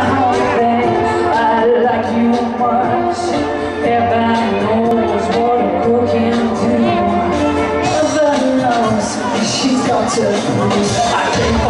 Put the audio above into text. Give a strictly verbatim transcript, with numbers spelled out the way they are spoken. I can't